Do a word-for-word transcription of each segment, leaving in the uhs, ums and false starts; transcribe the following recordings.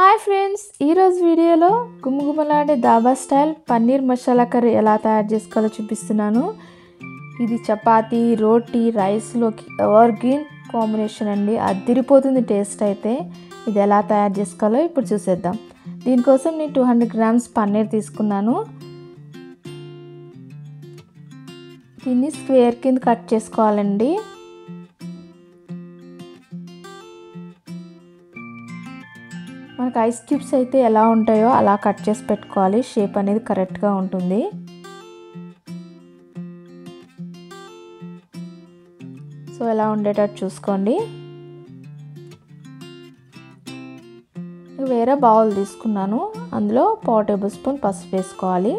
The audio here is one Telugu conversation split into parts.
హాయ్ ఫ్రెండ్స్, ఈరోజు వీడియోలో గుమగుమలాడే దాబా స్టైల్ పన్నీర్ మసాలా కర్రీ ఎలా తయారు చేసుకోవాలో చూపిస్తున్నాను. ఇది చపాతీ, రోటీ, రైస్లోకి ఎవర్ గ్రీన్ కాంబినేషన్ అండి. అదిరిపోతుంది టేస్ట్ అయితే. ఇది ఎలా తయారు చేసుకోవాలో ఇప్పుడు చూసేద్దాం. దీనికోసం నేను టూ హండ్రెడ్ గ్రామ్స్ పన్నీర్ తీసుకున్నాను. దీన్ని స్క్వేర్ కింద కట్ చేసుకోవాలండి. మనకు ఐస్ క్యూబ్స్ అయితే ఎలా ఉంటాయో అలా కట్ చేసి పెట్టుకోవాలి. షేప్ అనేది కరెక్ట్గా ఉంటుంది. సో ఎలా ఉండేటట్టు చూసుకోండి. వేరే బౌల్ తీసుకున్నాను. అందులో పావు టేబుల్ స్పూన్ పసుపు వేసుకోవాలి.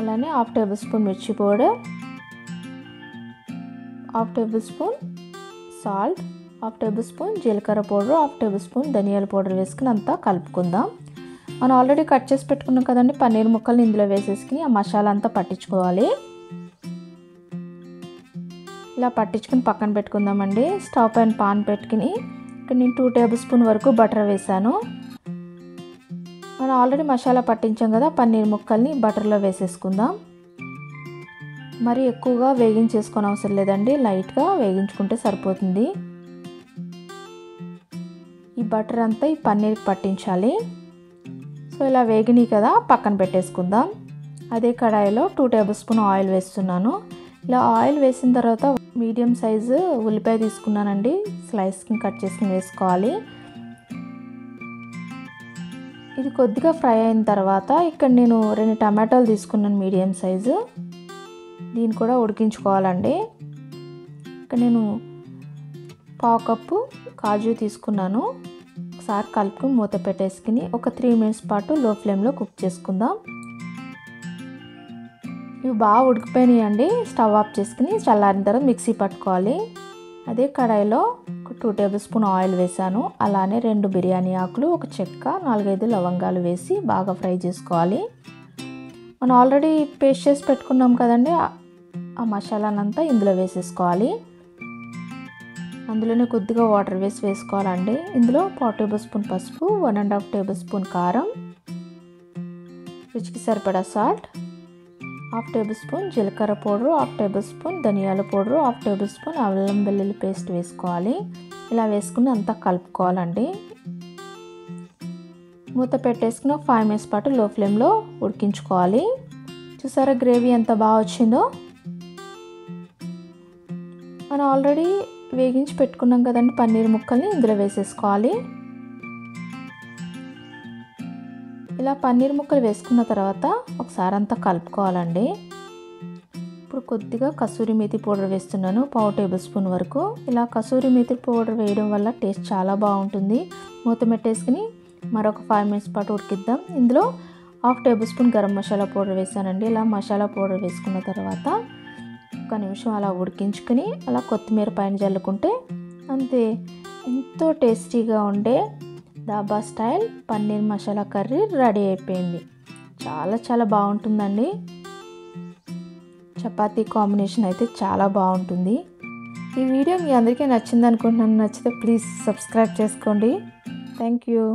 అలానే హాఫ్ టేబుల్ స్పూన్ మిర్చి powder, half table spoon salt, half table spoon జీలకర్ర పౌడర్, హాఫ్ టేబుల్ స్పూన్ ధనియాల పౌడర్ వేసుకుని అంతా కలుపుకుందాం. మనం ఆల్రెడీ కట్ చేసి పెట్టుకున్నాం కదండి పన్నీర్ ముక్కల్ని. ఇందులో వేసేసుకుని ఆ మసాలా అంతా పట్టించుకోవాలి. ఇలా పట్టించుకుని పక్కన పెట్టుకుందామండి. స్టవ్ పైన పాన్ పెట్టుకుని ఇక్కడ నేను టూ టేబుల్ స్పూన్ వరకు బటర్ వేసాను. మనం ఆల్రెడీ మసాలా పట్టించాం కదా, పన్నీర్ ముక్కల్ని బటర్లో వేసేసుకుందాం. మరి ఎక్కువగా వేగించేసుకోని అవసరం లేదండి, లైట్గా వేగించుకుంటే సరిపోతుంది. ఈ బటర్ అంతా ఈ పన్నీర్కి పట్టించాలి. సో ఇలా వేగినాయి కదా, పక్కన పెట్టేసుకుందాం. అదే కడాయిలో టూ టేబుల్ స్పూన్ ఆయిల్ వేస్తున్నాను. ఇలా ఆయిల్ వేసిన తర్వాత మీడియం సైజు ఉల్లిపాయ తీసుకున్నానండి. స్లైస్కి కట్ చేసుకుని వేసుకోవాలి. ఇది కొద్దిగా ఫ్రై అయిన తర్వాత ఇక్కడ నేను రెండు టమాటాలు తీసుకున్నాను మీడియం సైజు. దీన్ని కూడా ఉడికించుకోవాలండి. ఇక్కడ నేను పావు కప్పు కాజు తీసుకున్నాను. ఒకసారి కలుపుకుని మూత పెట్టేసుకుని ఒక త్రీ మినిట్స్ పాటు లో ఫ్లేమ్లో కుక్ చేసుకుందాం. ఇవి బాగా ఉడికిపోయినాయండి. స్టవ్ ఆఫ్ చేసుకుని చల్లారిన తర్వాత మిక్సీ పట్టుకోవాలి. అదే కడాయిలో ఒక టూ టేబుల్ స్పూన్ ఆయిల్ వేసాను. అలానే రెండు బిర్యానీ ఆకులు, ఒక చెక్క, నాలుగైదు లవంగాలు వేసి బాగా ఫ్రై చేసుకోవాలి. మనం ఆల్రెడీ పేస్ట్ చేసి పెట్టుకున్నాం కదండి, ఆ మసాలానంతా ఇందులో వేసేసుకోవాలి. అందులోనే కొద్దిగా వాటర్ వేసి వేసుకోవాలండి. ఇందులో పావు టేబుల్ స్పూన్ పసుపు, one and half table spoon కారం, రుచికి సరిపడా సాల్ట్, హాఫ్ టేబుల్ స్పూన్ జీలకర్ర పౌడరు, హాఫ్ టేబుల్ స్పూన్ ధనియాల పౌడరు, హాఫ్ టేబుల్ స్పూన్ అల్లం వెల్లుల్లి పేస్ట్ వేసుకోవాలి. ఇలా వేసుకుని అంతా కలుపుకోవాలండి. మూత పెట్టేసుకుని ఒక ఫైవ్ మినిట్స్ పాటు లో ఫ్లేమ్లో ఉడికించుకోవాలి. చూసారా గ్రేవీ ఎంత బాగా వచ్చిందో. మనం ఆల్రెడీ వేగించి పెట్టుకున్నాం కదండి పన్నీర్ ముక్కల్ని ఇందులో వేసేసుకోవాలి. ఇలా పన్నీర్ ముక్కలు వేసుకున్న తర్వాత ఒకసారి అంతా కలుపుకోవాలండి. ఇప్పుడు కొద్దిగా కసూరి మేతి పౌడర్ వేస్తున్నాను, పావు టేబుల్ స్పూన్ వరకు. ఇలా కసూరి మేతి పౌడర్ వేయడం వల్ల టేస్ట్ చాలా బాగుంటుంది. మూత పెట్టేసుకుని మరొక ఫైవ్ మినిట్స్ పాటు ఉడికిద్దాం. ఇందులో half table spoon garam masala powder వేసానండి. ఇలా మసాలా పౌడర్ వేసుకున్న తర్వాత ఒక నిమిషం అలా ఉడికించుకుని అలా కొత్తిమీర పైన జల్లుకుంటే అంతే. ఎంతో టేస్టీగా ఉండే dhaba style paneer masala curry ready అయిపోయింది. చాలా చాలా బాగుంటుందండి. చపాతీ కాంబినేషన్ అయితే చాలా బాగుంటుంది. ఈ వీడియో మీ అందరికీ నచ్చింది అనుకుంటున్నాను. నచ్చితే ప్లీజ్ సబ్స్క్రైబ్ చేసుకోండి. Thank you.